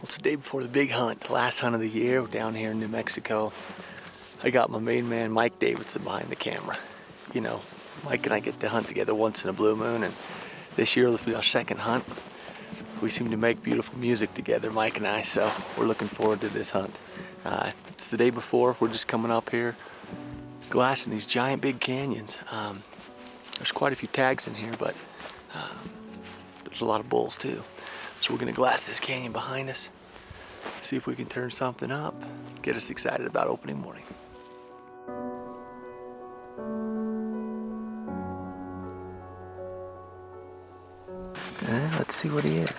Well, it's the day before the big hunt, the last hunt of the year down here in New Mexico. I got my main man, Mike Davidson, behind the camera. You know, Mike and I get to hunt together once in a blue moon, and this year will be our second hunt. We seem to make beautiful music together, Mike and I, so we're looking forward to this hunt. It's the day before, we're just coming up here, glassing these giant big canyons. There's quite a few tags in here, but there's a lot of bulls too. So we're gonna glass this canyon behind us, see if we can turn something up, get us excited about opening morning. Let's see what he is.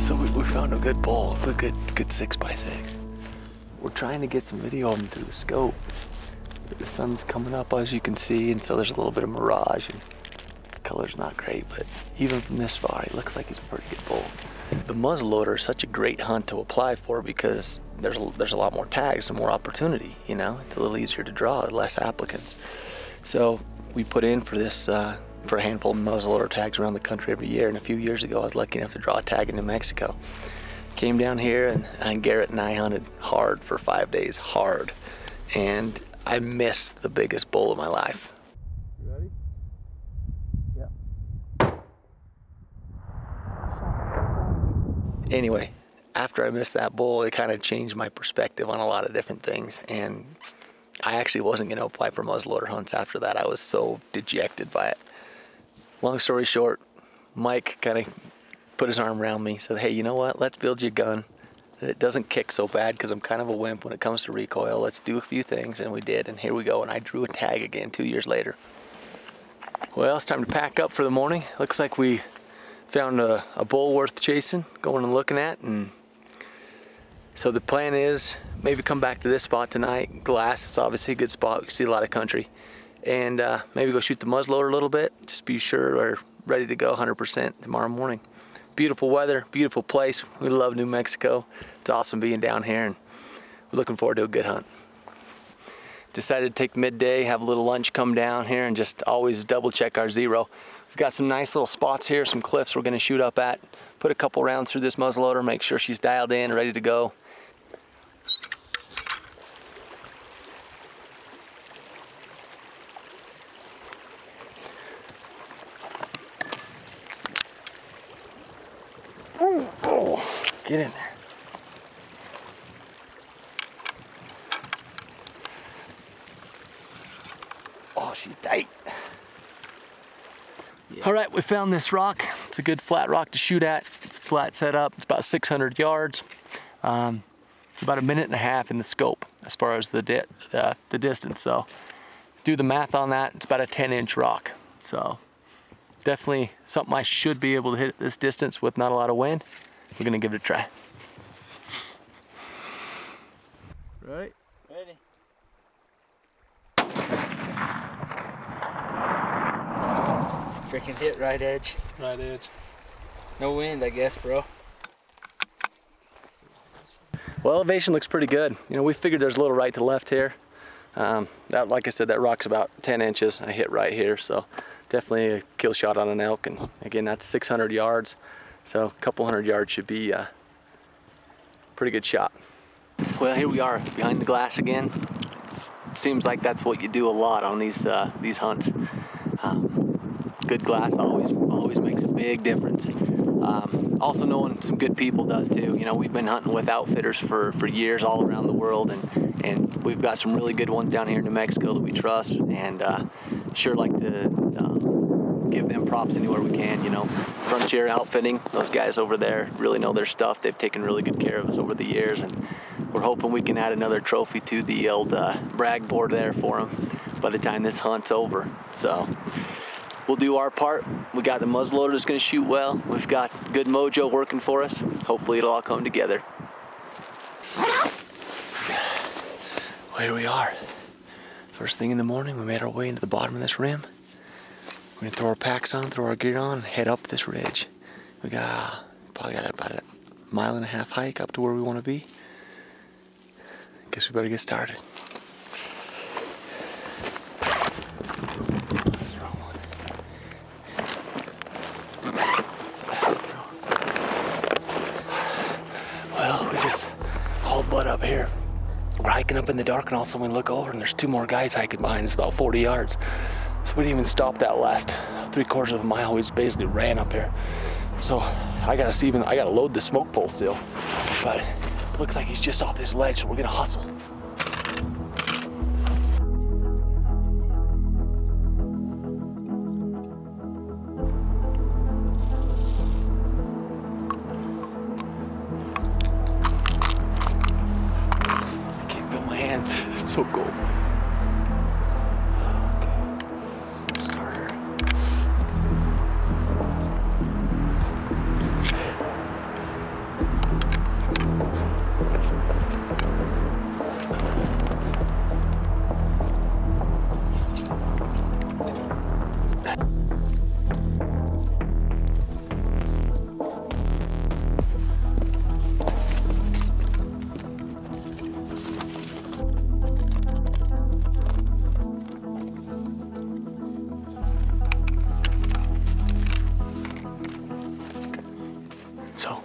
So we found a good bull, a good 6x6. We're trying to get some video of him through the scope. The sun's coming up, as you can see, and so there's a little bit of mirage, and the color's not great, but even from this far, he looks like he's a pretty good bull. The muzzleloader is such a great hunt to apply for because there's a lot more tags and more opportunity, you know? It's a little easier to draw, less applicants. So we put in for this, for a handful of muzzleloader tags around the country every year, and a few years ago, I was lucky enough to draw a tag in New Mexico. Came down here, and Garrett and I hunted hard for 5 days, hard, and I missed the biggest bull of my life. You ready? Yeah. Anyway, after I missed that bull, it kind of changed my perspective on a lot of different things, and I actually wasn't gonna apply for muzzleloader hunts after that. I was so dejected by it. Long story short, Mike kind of put his arm around me, said, hey, you know what, let's build you a gun. It doesn't kick so bad because I'm kind of a wimp when it comes to recoil. Let's do a few things, and we did, and here we go, and I drew a tag again 2 years later. Well, it's time to pack up for the morning. Looks like we found a bull worth chasing, going and looking at, and so the plan is maybe come back to this spot tonight. Glass, it's obviously a good spot. We can see a lot of country, and maybe go shoot the muzzleloader a little bit. Just be sure we're ready to go 100% tomorrow morning. Beautiful weather, beautiful place. We love New Mexico. It's awesome being down here, and we're looking forward to a good hunt. Decided to take midday, have a little lunch, come down here, and just always double check our zero. We've got some nice little spots here, some cliffs we're gonna shoot up at. Put a couple rounds through this muzzleloader, make sure she's dialed in, ready to go. Get in there. Oh, she's tight. Yeah. All right, we found this rock. It's a good flat rock to shoot at. It's flat set up. It's about 600 yards. It's about 1.5 minutes in the scope as far as the distance. So do the math on that. It's about a 10-inch rock. So definitely something I should be able to hit at this distance with not a lot of wind. We're gonna give it a try. Right? Ready. Freaking hit right edge. Right edge. No wind, I guess, bro. Well, elevation looks pretty good. You know, we figured there's a little right to left here. That, like I said, that rock's about 10 inches. I hit right here, so definitely a kill shot on an elk. And again, that's 600 yards. So a couple hundred yards should be a pretty good shot. Well, here we are behind the glass again. It seems like that's what you do a lot on these hunts. Good glass always makes a big difference. Also knowing some good people does too. You know, we've been hunting with outfitters for years all around the world, and we've got some really good ones down here in New Mexico that we trust, and sure like to give them props anywhere we can, you know. Frontier Outfitting, those guys over there really know their stuff. They've taken really good care of us over the years, and we're hoping we can add another trophy to the old brag board there for them by the time this hunt's over. So we'll do our part. We got the muzzleloader that's gonna shoot well. We've got good mojo working for us. Hopefully it'll all come together. Well, here we are. First thing in the morning, we made our way into the bottom of this rim. We're gonna throw our packs on, throw our gear on, and head up this ridge. We got probably got about a 1.5 mile hike up to where we want to be. Guess we better get started. Well, we just hauled butt up here. We're hiking up in the dark, and all of a sudden we look over, and there's two more guys hiking behind us about 40 yards. So we didn't even stop that last 3/4 of a mile. We just basically ran up here. So I gotta load the smoke pole still. But looks like he's just off this ledge, so we're gonna hustle. I can't feel my hands, it's so cold.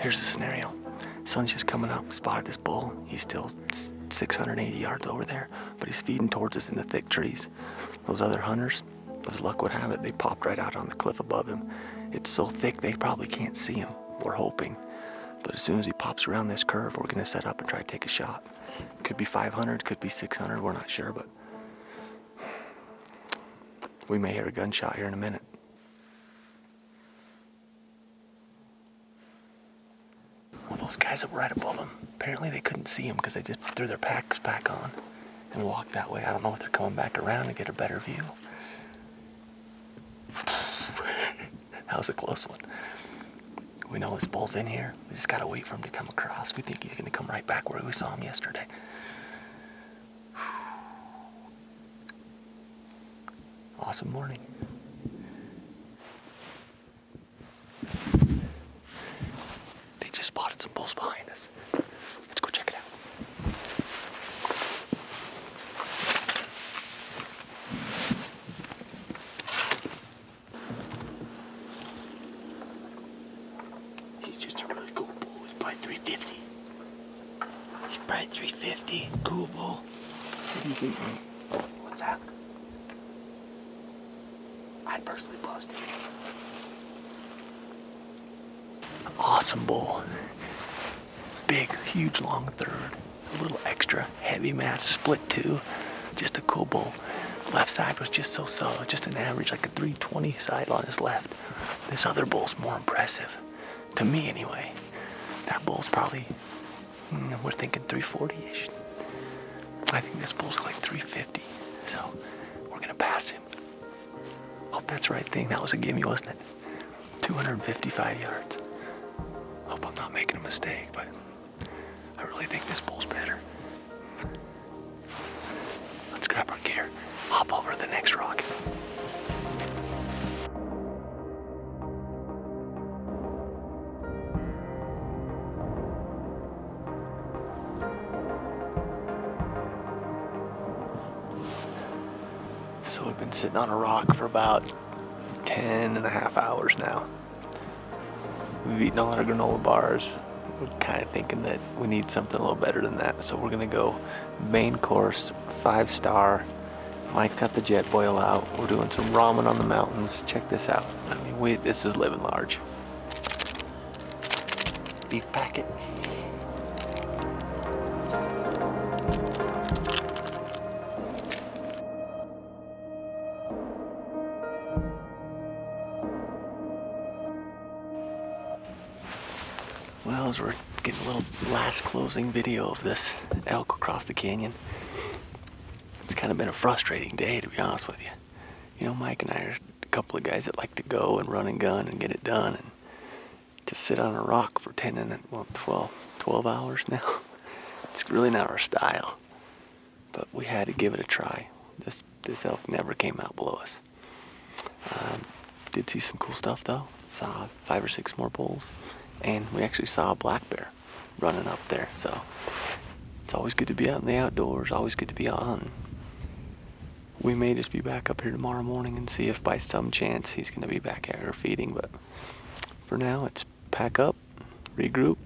Here's the scenario. Sun's just coming up, spotted this bull. He's still 680 yards over there, but he's feeding towards us in the thick trees. Those other hunters, as luck would have it, they popped right out on the cliff above him. It's so thick they probably can't see him, we're hoping. But as soon as he pops around this curve, we're gonna set up and try to take a shot. Could be 500, could be 600, we're not sure, but we may hear a gunshot here in a minute. Those guys that were right above him, apparently they couldn't see him because they just threw their packs back on and walked that way. I don't know if they're coming back around to get a better view. That was a close one. We know this bull's in here. We just gotta wait for him to come across. We think he's gonna come right back where we saw him yesterday. Awesome morning. Spotted some bulls behind us. Let's go check it out. He's just a really cool bull. He's probably 350. He's probably 350. Cool bull. What do you think? What's that? I'd personally bust it. Awesome bull. Big, huge, long third. A little extra heavy mass, split two. Just a cool bull. Left side was just so, just an average, like a 320 side on his left. This other bull's more impressive. To me, anyway. That bull's probably, we're thinking 340-ish. I think this bull's like 350. So, we're gonna pass him. Hope that's the right thing. That was a gimme, wasn't it? 255 yards. Hope I'm not making a mistake, but I really think this bull's better. Let's grab our gear, hop over to the next rock. So we've been sitting on a rock for about 10.5 hours now. We've eaten all our granola bars. We're kind of thinking that we need something a little better than that. So we're gonna go main course, 5-star. Mike got the jet boil out. We're doing some ramen on the mountains. Check this out. I mean, this is living large. Beef packet. Well, as we're getting a little last closing video of this elk across the canyon, it's kind of been a frustrating day, to be honest with you. You know, Mike and I are a couple of guys that like to go and run and gun and get it done, and to sit on a rock for 12 hours now, it's really not our style. But we had to give it a try. This elk never came out below us. did see some cool stuff though. Saw 5 or 6 more bulls, and we actually saw a black bear running up there. So it's always good to be out in the outdoors, always good to be out hunting. We may just be back up here tomorrow morning and see if by some chance he's gonna be back out here feeding, but for now it's pack up, regroup,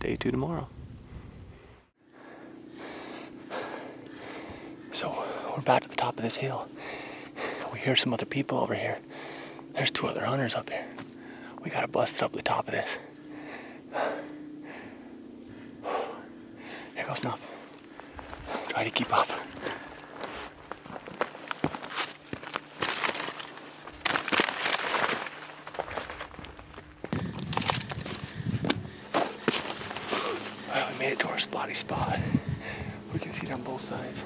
day 2 tomorrow. So we're about to the top of this hill. We hear some other people over here. There's 2 other hunters up here. We gotta bust it up the top of this. There goes nothing. Try to keep up. Well, we made it to our spotty spot. We can see it on both sides.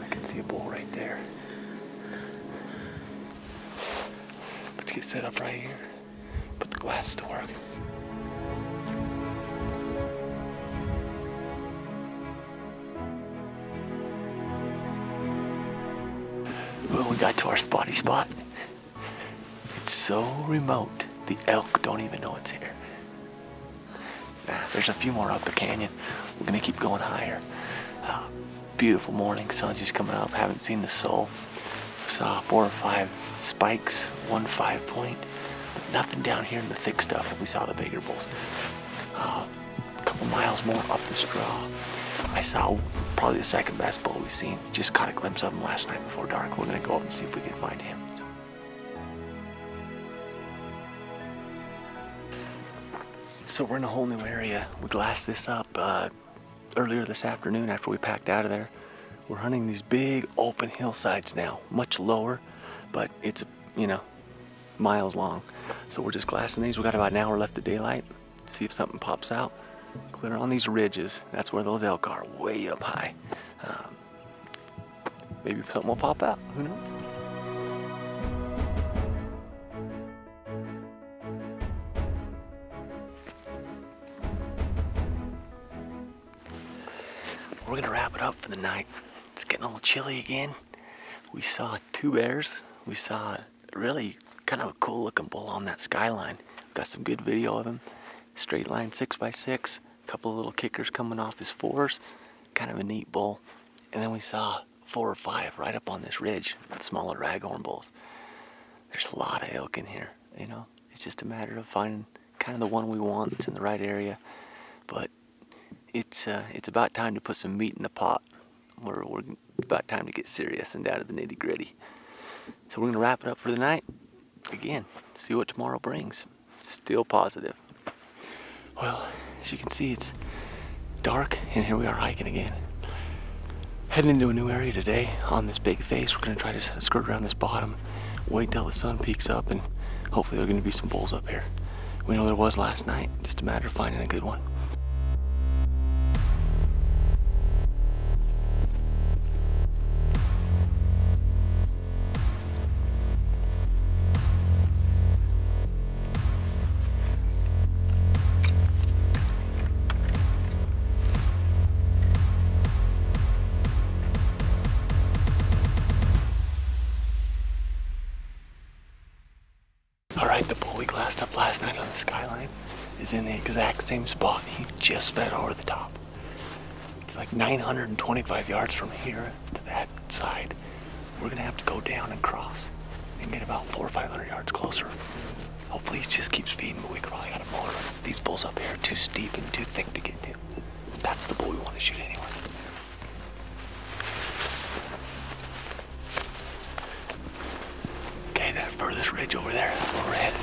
I can see a bull right there. Let's get set up right here. Put the glass to work. Well, we got to our spotty spot. It's so remote, the elk don't even know it's here. There's a few more up the canyon. We're gonna keep going higher. Beautiful morning, sun's just coming up. Haven't seen the sol. Saw 4 or 5 spikes, 1 5-point. But nothing down here in the thick stuff that we saw the bigger bulls. A couple miles more up the straw, I saw probably the 2nd best bull we've seen. Just caught a glimpse of him last night before dark. We're gonna go up and see if we can find him. So. We're in a whole new area. We glassed this up earlier this afternoon after we packed out of there. We're hunting these big open hillsides now, much lower, but it's, you know, miles long. So we're just glassing these. We got about an hour left of daylight. See if something pops out. Clear on these ridges. That's where those elk are, way up high. Maybe something will pop out, who knows? We're gonna wrap it up for the night. It's getting a little chilly again. We saw 2 bears. We saw really kind of a cool looking bull on that skyline. Got some good video of him. Straight line 6x6. A couple of little kickers coming off his 4s. Kind of a neat bull. And then we saw 4 or 5 right up on this ridge. Smaller raghorn bulls. There's a lot of elk in here, you know. It's just a matter of finding kind of the one we want that's in the right area. But it's about time to put some meat in the pot. We're about time to get serious and down to the nitty gritty. So we're gonna wrap it up for the night. Again, see what tomorrow brings. Still positive. Well, as you can see, it's dark and here we are hiking again. Heading into a new area today on this big face. We're gonna try to skirt around this bottom, wait till the sun peaks up, and hopefully there are gonna be some bulls up here. We know there was last night, just a matter of finding a good one. Alright, the bull we glassed up last night on the skyline is in the exact same spot. He just fed over the top. It's like 925 yards from here to that side. We're gonna have to go down and cross and get about 400 or 500 yards closer. Hopefully he just keeps feeding, but we probably gotta motor. These bulls up here are too steep and too thick to get to. That's the bull we want to shoot anyway. That furthest ridge over there, that's where we're headed.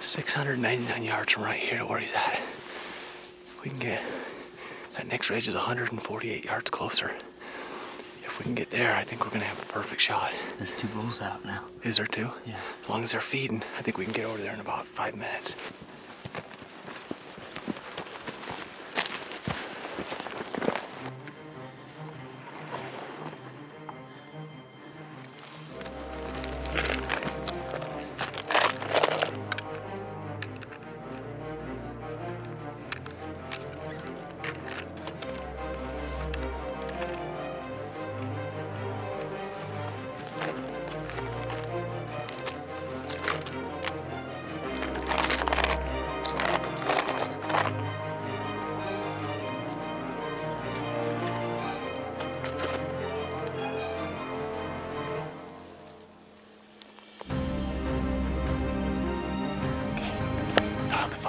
699 yards from right here to where he's at. We can get, that next ridge is 148 yards closer. If we can get there, I think we're gonna have a perfect shot. There's 2 bulls out now. Is there 2? Yeah. As long as they're feeding, I think we can get over there in about 5 minutes.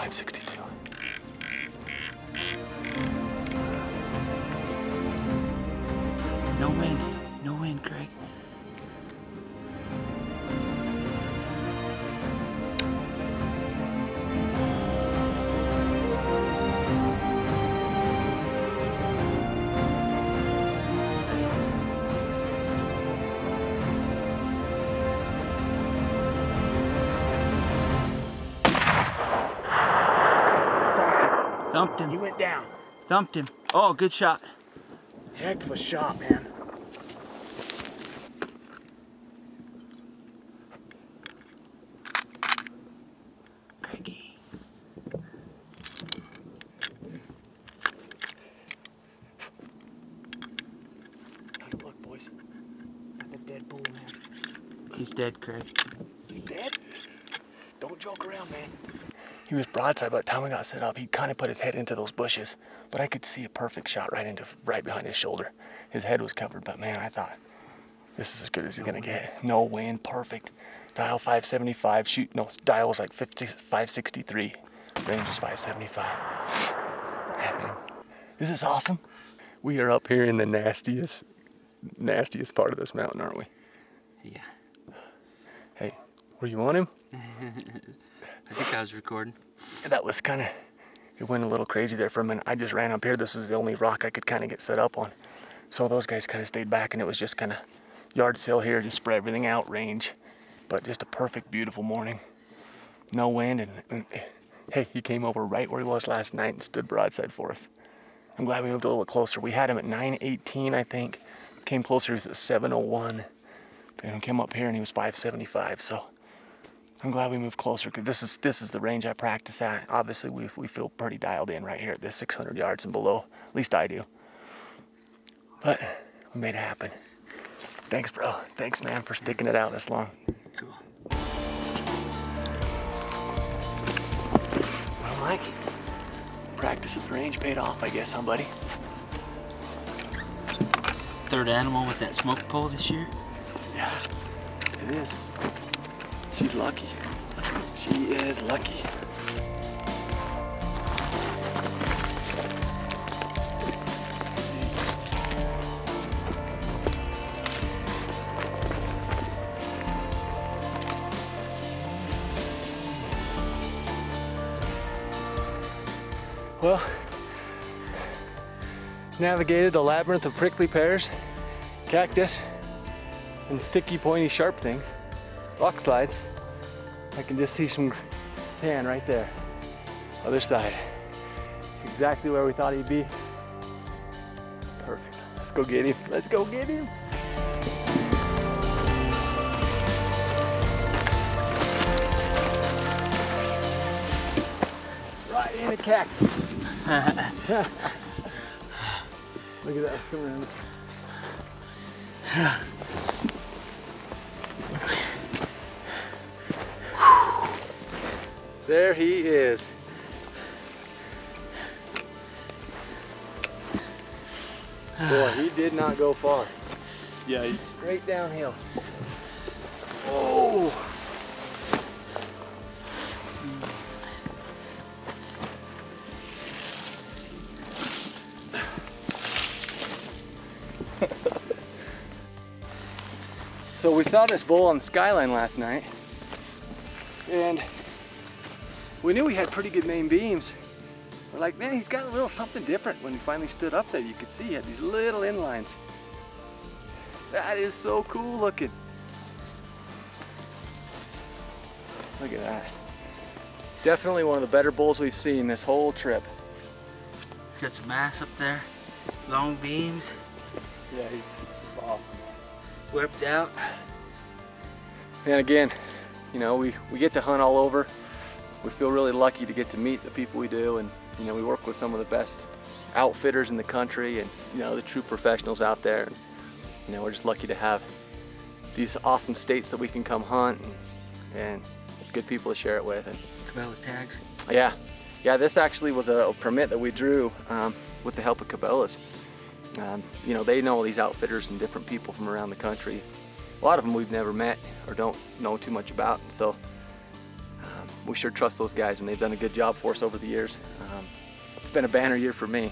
$5.62. No wind. No wind, Greg. Thumped him. He went down. Thumped him. Oh, good shot. Heck of a shot, man. Craigie. Good luck, boys. That's a dead bull, man. He's dead, Craig. He's dead? Don't joke around, man. He was broadside by the time we got set up. He kind of put his head into those bushes, but I could see a perfect shot right behind his shoulder. His head was covered, but man, I thought this is as good as he's gonna get. No wind, perfect. Dial 575. Shoot, no, dial was like 563. Range was 575. Happening. This is awesome. We are up here in the nastiest part of this mountain, aren't we? Yeah. Hey, were you on him? I think I was recording. That was kind of, it went a little crazy there for a minute. I just ran up here. This was the only rock I could kind of get set up on. So those guys kind of stayed back and it was just kind of yard sale here, just spread everything out, range. But just a perfect, beautiful morning. No wind and hey, he came over right where he was last night and stood broadside for us. I'm glad we moved a little bit closer. We had him at 9:18, I think. Came closer, he was at 7:01. And came up here and he was 575, so. I'm glad we moved closer because this is the range I practice at. Obviously, we feel pretty dialed in right here at this 600 yards and below. At least I do. But we made it happen. Thanks, bro. Thanks, man, for sticking it out this long. Cool. Well, Mike, practice at the range paid off, I guess, huh, buddy? Third animal with that smoke pole this year? Yeah, it is. She's lucky. She is lucky. Well, navigated the labyrinth of prickly pears, cactus, and sticky, pointy, sharp things. Rock slides. I can just see some tan right there. Other side. It's exactly where we thought he'd be. Perfect. Let's go get him. Let's go get him. Right in the cactus. Look at that. Come around. There he is. Boy, he did not go far. Yeah, he's straight downhill. Oh! So we saw this bull on the skyline last night, and we knew he had pretty good main beams. We're like, man, he's got a little something different. When he finally stood up there, you could see he had these little inlines. That is so cool looking. Look at that. Definitely one of the better bulls we've seen this whole trip. He's got some mass up there, long beams. Yeah, he's awesome. Whipped out. And again, you know, we get to hunt all over. We feel really lucky to get to meet the people we do, and you know, we work with some of the best outfitters in the country, and you know, the true professionals out there. And, you know, we're just lucky to have these awesome states that we can come hunt and good people to share it with. And Cabela's tags. Yeah, yeah. This actually was a permit that we drew with the help of Cabela's. You know, they know all these outfitters and different people from around the country. A lot of them we've never met or don't know too much about, and so. we sure trust those guys, and they've done a good job for us over the years. It's been a banner year for me.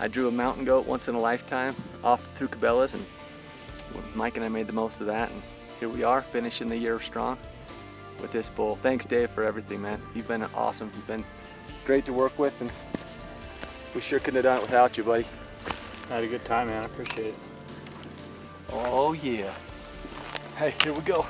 I drew a mountain goat once in a lifetime off through Cabela's, and Mike and I made the most of that, and here we are finishing the year strong with this bull. Thanks, Dave, for everything, man. You've been awesome. You've been great to work with, and we sure couldn't have done it without you, buddy. I had a good time, man. I appreciate it. Oh yeah. Hey, here we go.